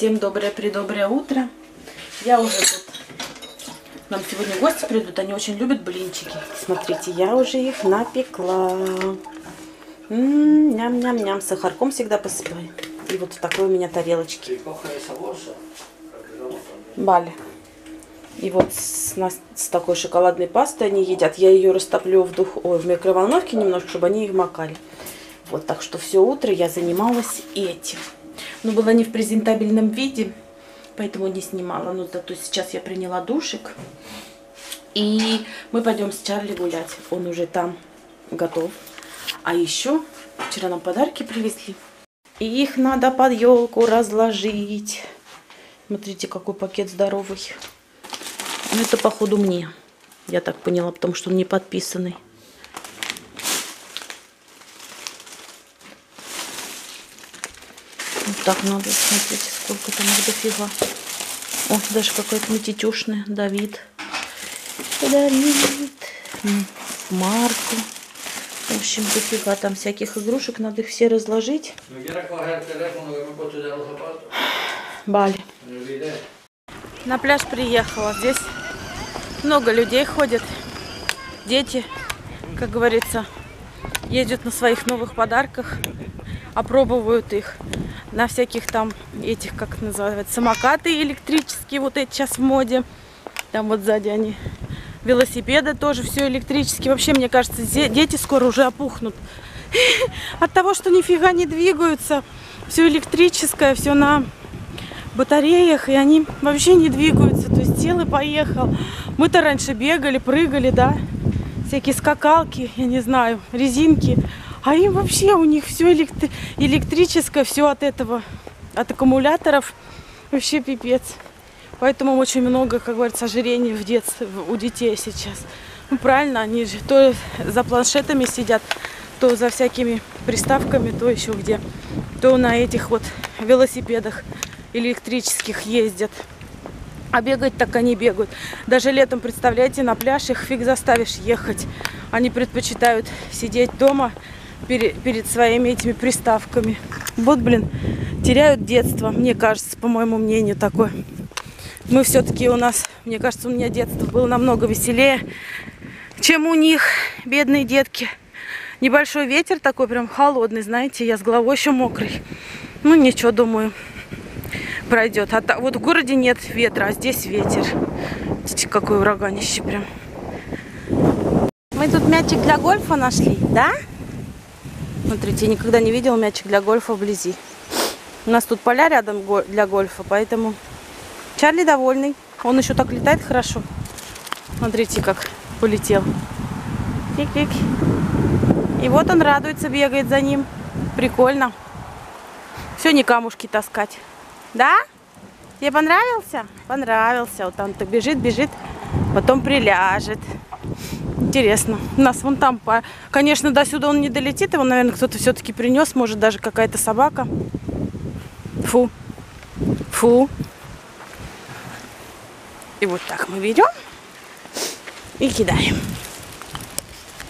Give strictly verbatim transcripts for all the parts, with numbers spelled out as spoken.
Всем доброе-предоброе утро. Я уже тут... К нам сегодня гости придут, они очень любят блинчики. Смотрите, я уже их напекла. Ням-ням-ням, сахарком всегда посыпаю. И вот в такой у меня тарелочке. Бали. И вот с, с такой шоколадной пастой они едят. Я ее растоплю в, дух, ой, в микроволновке немножко, чтобы они их макали. Вот, так что все утро я занималась этим. Но была не в презентабельном виде, поэтому не снимала. Но зато сейчас я приняла душик. И мы пойдем с Чарли гулять. Он уже там готов. А еще вчера нам подарки привезли. И их надо под елку разложить. Смотрите, какой пакет здоровый. Ну, это, походу, мне. Я так поняла, потому что он не подписанный. Вот так надо, смотрите, сколько там их дофига. О, даже какой-то метитюшный. Давид. Давид. Марку. В общем, дофига там всяких игрушек. Надо их все разложить. Бали. На пляж приехала. Здесь много людей ходит. Дети, как говорится, ездят на своих новых подарках. Опробовывают их на всяких там этих, как это называется, самокаты электрические. Вот эти сейчас в моде. Там вот сзади они. Велосипеды тоже все электрические. Вообще, мне кажется, дети скоро уже опухнут. От того, что нифига не двигаются. Все электрическое, все на батареях. И они вообще не двигаются. То есть сел и поехал. Мы-то раньше бегали, прыгали, да. Всякие скакалки, я не знаю, резинки. А им вообще, у них все электри... электрическое, все от этого, от аккумуляторов. Вообще пипец. Поэтому очень много, как говорится, ожирений в детстве, у детей сейчас. Ну, правильно, они же то за планшетами сидят, то за всякими приставками, то еще где. То на этих вот велосипедах электрических ездят. А бегать так они бегают. Даже летом, представляете, на пляж их фиг заставишь ехать. Они предпочитают сидеть дома перед своими этими приставками. Вот, блин, теряют детство, мне кажется, по моему мнению, такое. Мы все-таки у нас, мне кажется, у меня детство было намного веселее, чем у них, бедные детки. Небольшой ветер такой прям холодный, знаете, я с головой еще мокрый. Ну, ничего, думаю, пройдет. А вот в городе нет ветра, а здесь ветер. Видите, какое ураганище прям. Мы тут мячик для гольфа нашли, да? Смотрите, я никогда не видел мячик для гольфа вблизи. У нас тут поля рядом для гольфа, поэтому Чарли довольный. Он еще так летает хорошо. Смотрите, как полетел. Тик-тик. И вот он радуется, бегает за ним. Прикольно. Все, не камушки таскать. Да? Тебе понравился? Понравился. Вот он-то бежит, бежит, потом приляжет. Интересно. У нас вон там, конечно, до сюда он не долетит. Его, наверное, кто-то все-таки принес. Может, даже какая-то собака. Фу. Фу. И вот так мы берем и кидаем.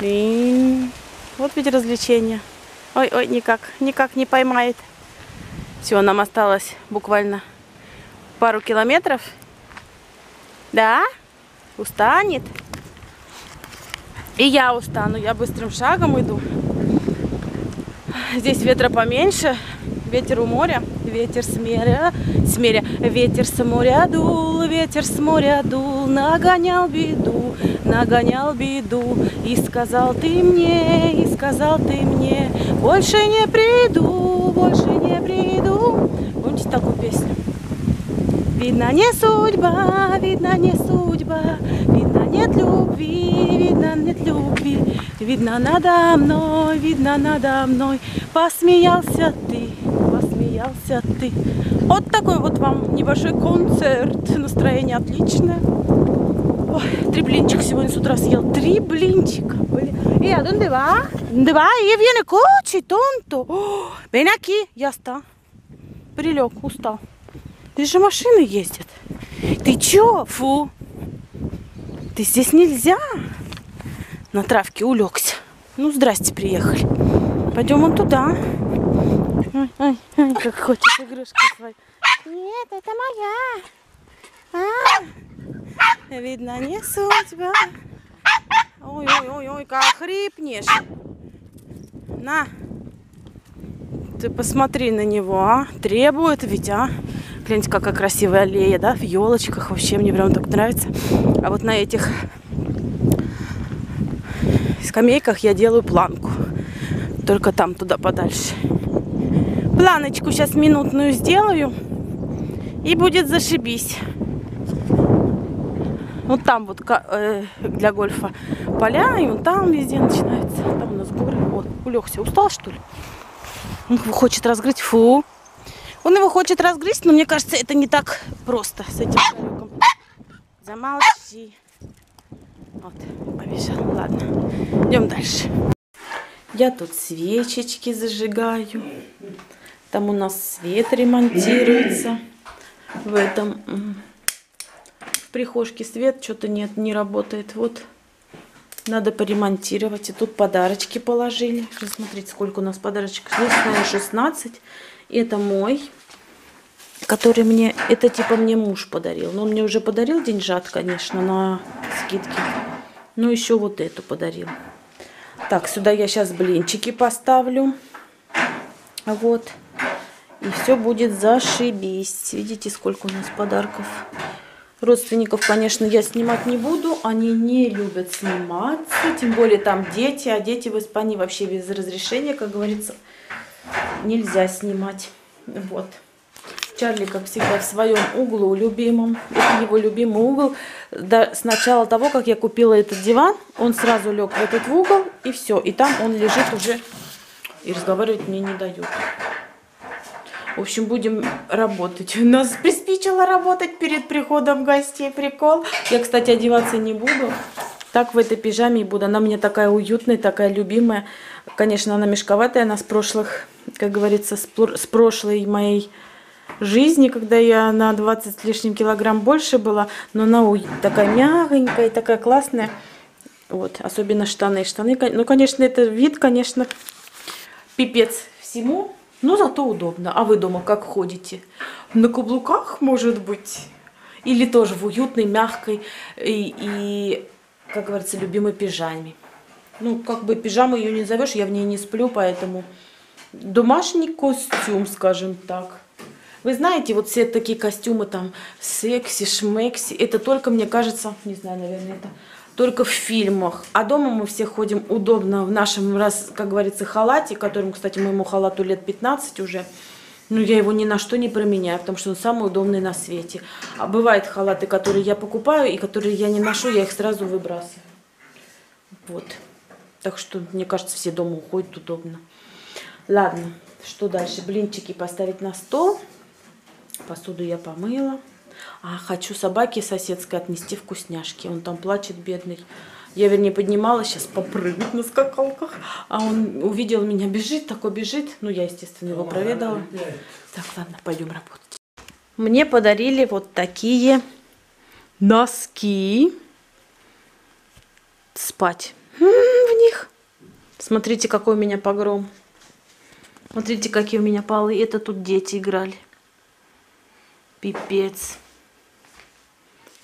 И вот ведь развлечение. Ой-ой, никак, никак не поймает. Все, нам осталось буквально пару километров. Да? Устанет. И я устану, я быстрым шагом иду. Здесь ветра поменьше, ветер у моря, ветер с моря, с моря, ветер с моря дул, ветер с моря дул, нагонял беду, нагонял беду, и сказал ты мне, и сказал ты мне, больше не приду, больше не приду. Помните такую песню? Видно, не судьба, видно, не судьба, видно, нет любви, видно, нет любви, видно, надо мной, видно, надо мной, посмеялся ты, посмеялся ты. Вот такой вот вам небольшой концерт, настроение отличное. Ой, три блинчика сегодня с утра съел, три блинчика были. И один, два, два, и вене кучи, тонто, бенаки, ясно, прилег, устал. Здесь же машины ездят. Ты чё? Фу. Ты здесь нельзя. На травке улегся. Ну, здрасте, приехали. Пойдем вон туда. Ой, ой, ой, как хочешь игрушки свои. Нет, это моя. А? Видно, не судьба. Ой-ой-ой, как хрипнешь. На. Ты посмотри на него, а. Требует ведь, а. Гляньте, какая красивая аллея, да, в елочках. Вообще, мне прям так нравится. А вот на этих скамейках я делаю планку. Только там, туда подальше. Планочку сейчас минутную сделаю. И будет зашибись. Вот там вот э, для гольфа поля. И вот там везде начинается. Там у нас горы. Вот, улегся. Устал, что ли? Он его хочет разгрызть. Фу. Он его хочет разгрызть, но мне кажется, это не так просто. С этим шариком. Замолчи. Вот, побежал. Ладно. Идем дальше. Я тут свечечки зажигаю. Там у нас свет ремонтируется. В этом... В прихожке свет что-то нет, не работает. Вот. Надо поремонтировать. И тут подарочки положили. Сейчас смотрите, сколько у нас подарочек. Здесь шестнадцать. И это мой. Который мне... Это типа мне муж подарил. Но он мне уже подарил деньжат, конечно, на скидке. Но еще вот эту подарил. Так, сюда я сейчас блинчики поставлю. Вот. И все будет зашибись. Видите, сколько у нас подарков. Родственников, конечно, я снимать не буду. Они не любят сниматься. Тем более там дети. А дети в Испании вообще без разрешения, как говорится, нельзя снимать. Вот. Чарли, как всегда, в своем углу любимом. Это его любимый угол. Да, с начала того, как я купила этот диван, он сразу лег в этот угол, и все. И там он лежит уже и разговаривать мне не дает. В общем, будем работать. Нас приспичило работать перед приходом гостей. Прикол. Я, кстати, одеваться не буду. Так в этой пижаме и буду. Она мне такая уютная, такая любимая. Конечно, она мешковатая. Она с прошлых, как говорится, с прошлой моей... жизни, когда я на двадцать с лишним килограмм больше была, но она такая мягенькая, такая классная. Вот, особенно штаны. Штаны, ну, конечно, это вид, конечно, пипец всему, но зато удобно. А вы дома как ходите? На каблуках, может быть? Или тоже в уютной, мягкой и, и как говорится, любимой пижаме. Ну, как бы пижаму ее не назовешь, я в ней не сплю, поэтому домашний костюм, скажем так. Вы знаете, вот все такие костюмы там секси, шмекси, это только, мне кажется, не знаю, наверное, это только в фильмах. А дома мы все ходим удобно в нашем, раз, как говорится, халате, которому, кстати, моему халату лет пятнадцать уже. Но я его ни на что не променяю, потому что он самый удобный на свете. А бывают халаты, которые я покупаю и которые я не ношу, я их сразу выбрасываю. Вот. Так что, мне кажется, все дома уходят удобно. Ладно, что дальше? Блинчики поставить на стол. Посуду я помыла. А хочу собаке соседской отнести вкусняшки. Он там плачет, бедный. Я, вернее, поднимала, сейчас попрыгать на скакалках. А он увидел меня, бежит, такой бежит. Ну, я, естественно, его проведала. Так, ладно, пойдем работать. Мне подарили вот такие носки. Спать в них. Смотрите, какой у меня погром. Смотрите, какие у меня полы. Это тут дети играли. Пипец.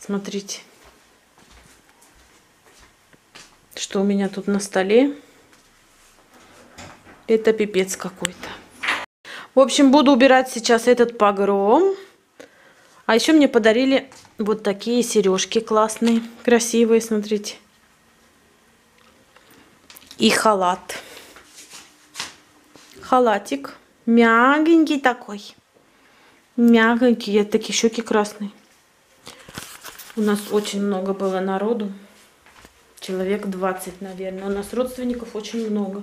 Смотрите, что у меня тут на столе. Это пипец какой-то. В общем, буду убирать сейчас этот погром. А еще мне подарили вот такие сережки классные, красивые, смотрите. И халат. Халатик. Мягенький такой. Мягенькие, такие щеки красные. У нас очень много было народу. Человек двадцать, наверное. У нас родственников очень много.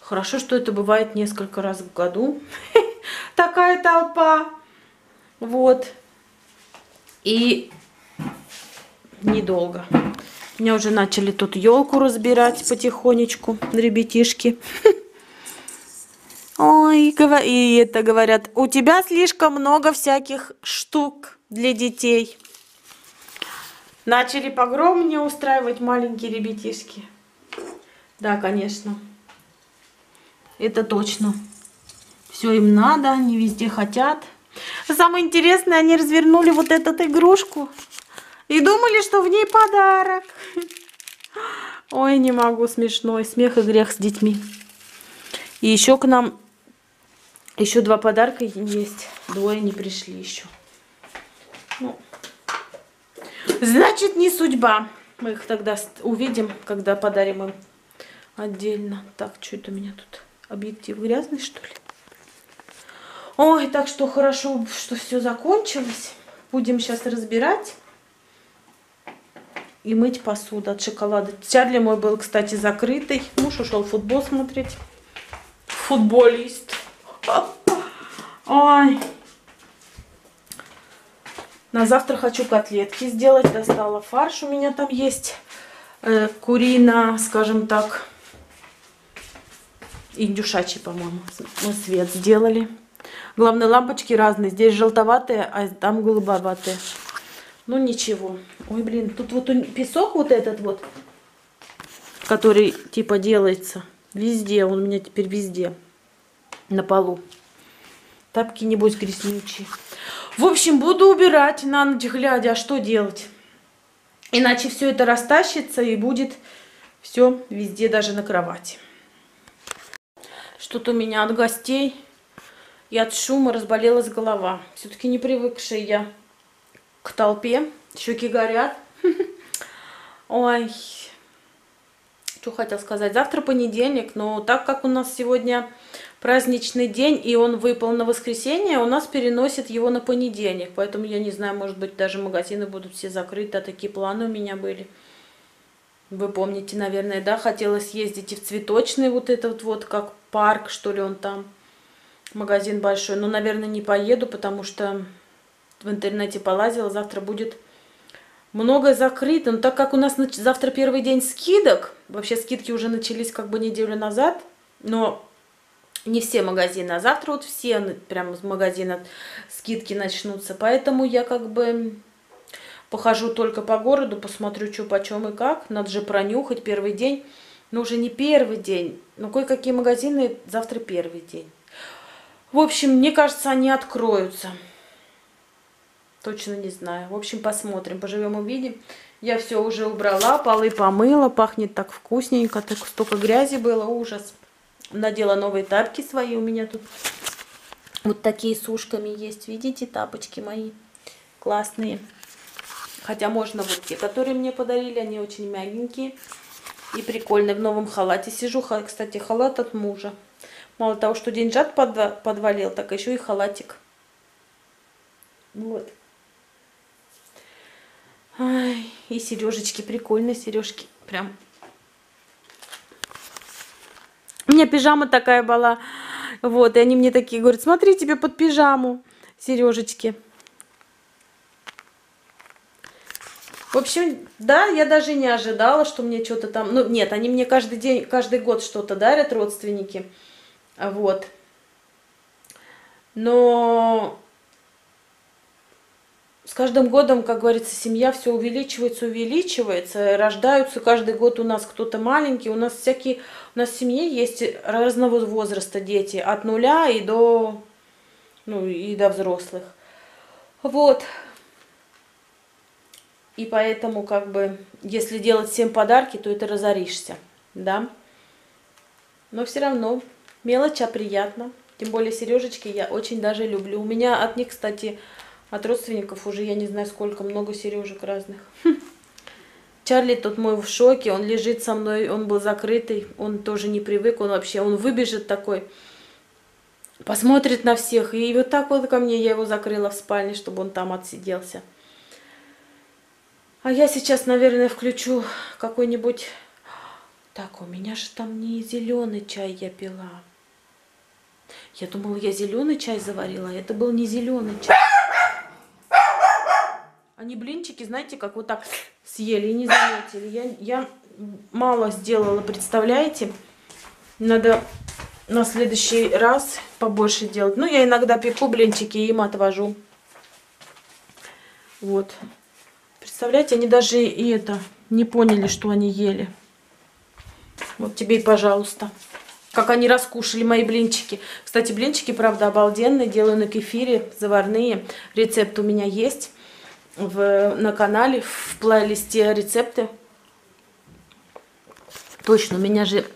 Хорошо, что это бывает несколько раз в году. Такая толпа. Вот. И недолго. У меня уже начали тут елку разбирать потихонечку, ребятишки. Ой, и это говорят, у тебя слишком много всяких штук для детей. Начали погром мне устраивать маленькие ребятишки. Да, конечно. Это точно. Все им надо, не везде хотят. Самое интересное, они развернули вот эту игрушку и думали, что в ней подарок. Ой, не могу, смешной. Смех и грех с детьми. И еще к нам еще два подарка есть. Двое не пришли еще. Ну, значит, не судьба. Мы их тогда увидим, когда подарим им отдельно. Так, что это у меня тут? Объектив грязный, что ли? Ой, так что хорошо, что все закончилось. Будем сейчас разбирать и мыть посуду от шоколада. Чарли мой был, кстати, закрытый. Муж ушел футбол смотреть. Футболист. Ой. На завтра хочу котлетки сделать. Достала фарш. У меня там есть э, курина, скажем так, индюшачий, по-моему. Мы свет сделали. Главное, лампочки разные. Здесь желтоватые, а там голубоватые. Ну, ничего. Ой, блин, тут вот песок вот этот вот, который типа делается. Везде. Он у меня теперь везде. На полу. Тапки, небось, грязнючие. В общем, буду убирать на ночь глядя. А что делать? Иначе все это растащится и будет все везде, даже на кровати. Что-то у меня от гостей и от шума разболелась голова. Все-таки не привыкшая я к толпе. Щеки горят. Ой. Что хотел сказать. Завтра понедельник, но так как у нас сегодня праздничный день, и он выпал на воскресенье, у нас переносят его на понедельник. Поэтому, я не знаю, может быть, даже магазины будут все закрыты. А такие планы у меня были. Вы помните, наверное, да? Хотела съездить и в цветочный вот этот вот, как парк, что ли, он там. Магазин большой. Но, наверное, не поеду, потому что в интернете полазила. Завтра будет многое закрыто. Но так как у нас завтра первый день скидок, вообще скидки уже начались как бы неделю назад, но не все магазины, а завтра вот все прям с магазина скидки начнутся. Поэтому я как бы похожу только по городу, посмотрю, что почем и как. Надо же пронюхать первый день. Но уже не первый день. Но кое-какие магазины завтра первый день. В общем, мне кажется, они откроются. Точно не знаю. В общем, посмотрим. Поживем, увидим. Я все уже убрала, полы помыла. Пахнет так вкусненько. Так столько грязи было. Ужас. Надела новые тапки свои. У меня тут вот такие с ушками есть. Видите, тапочки мои классные. Хотя можно вот те, которые мне подарили. Они очень мягенькие и прикольные. В новом халате сижу. Кстати, халат от мужа. Мало того, что деньжат подвалил, так еще и халатик. Вот. Ай, и сережечки. Прикольные сережки. Прям. У меня пижама такая была. Вот. И они мне такие говорят: смотри, тебе под пижаму сережечки. В общем, да, я даже не ожидала, что мне что-то там... Ну, нет, они мне каждый день, каждый год что-то дарят, родственники. Вот. Но с каждым годом, как говорится, семья все увеличивается, увеличивается. Рождаются каждый год у нас кто-то маленький. У нас всякие... У нас в семье есть разного возраста дети. От нуля и до... Ну, и до взрослых. Вот. И поэтому, как бы, если делать всем подарки, то это разоришься. Да? Но все равно... Мелочь, а приятно. Тем более сережечки я очень даже люблю. У меня от них, кстати, от родственников уже я не знаю сколько, много сережек разных. Хм. Чарли тут мой в шоке. Он лежит со мной, он был закрытый. Он тоже не привык, он вообще, он выбежит такой. Посмотрит на всех. И вот так вот ко мне я его закрыла в спальне, чтобы он там отсиделся. А я сейчас, наверное, включу какой-нибудь... Так, у меня же там не зеленый чай я пила. Я думала, я зеленый чай заварила, это был не зеленый чай. Они блинчики, знаете, как вот так съели и не заметили. Я, я мало сделала, представляете? Надо на следующий раз побольше делать. Ну, я иногда пеку блинчики и им отвожу. Вот. Представляете, они даже и это не поняли, что они ели. Вот тебе и пожалуйста. Как они раскушали мои блинчики. Кстати, блинчики, правда, обалденные. Делаю на кефире, заварные. Рецепт у меня есть в, на канале, в плейлисте рецепты. Точно, у меня же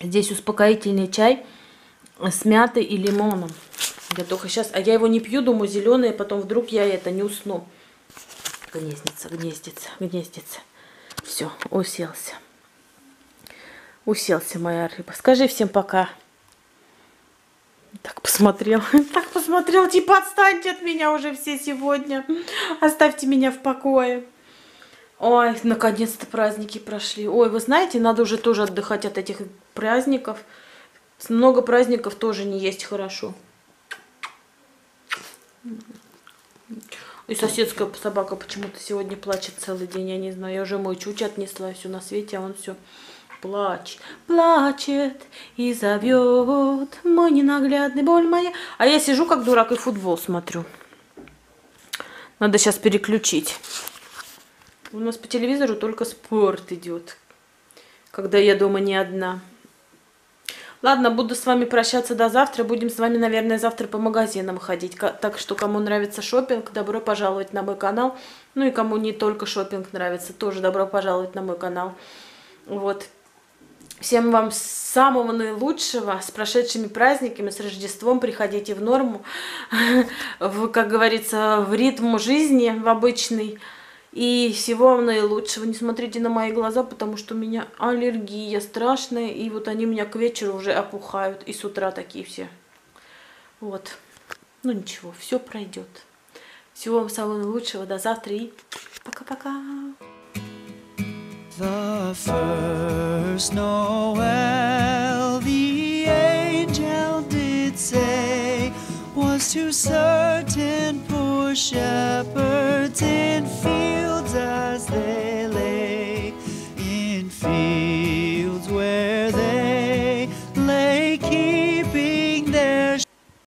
здесь успокоительный чай с мятой и лимоном. Я только сейчас... А я его не пью, думаю, зеленое, потом вдруг я это не усну. Гнездится, гнездится, гнездится. Все, уселся. Уселся моя рыба. Скажи всем пока. Так посмотрел. Так посмотрел. Типа отстаньте от меня уже все сегодня. Оставьте меня в покое. Ой, наконец-то праздники прошли. Ой, вы знаете, надо уже тоже отдыхать от этих праздников. Много праздников тоже не есть хорошо. И соседская собака почему-то сегодня плачет целый день. Я не знаю. Я уже мой чуть отнесла все на свете, а он все... Плач, плачет и зовет мой ненаглядный, боль моя. А я сижу как дурак и футбол смотрю. Надо сейчас переключить. У нас по телевизору только спорт идет, когда я дома не одна. Ладно, буду с вами прощаться до завтра. Будем с вами, наверное, завтра по магазинам ходить. Так что, кому нравится шопинг, добро пожаловать на мой канал. Ну и кому не только шопинг нравится, тоже добро пожаловать на мой канал. Вот. Всем вам самого наилучшего, с прошедшими праздниками, с Рождеством. Приходите в норму, в, как говорится, в ритм жизни, в обычный. И всего вам наилучшего. Не смотрите на мои глаза, потому что у меня аллергия страшная. И вот они у меня к вечеру уже опухают. И с утра такие все. Вот. Ну ничего, все пройдет. Всего вам самого наилучшего. До завтра и пока-пока. The first Noel the angel did say was to certain poor shepherds in fields.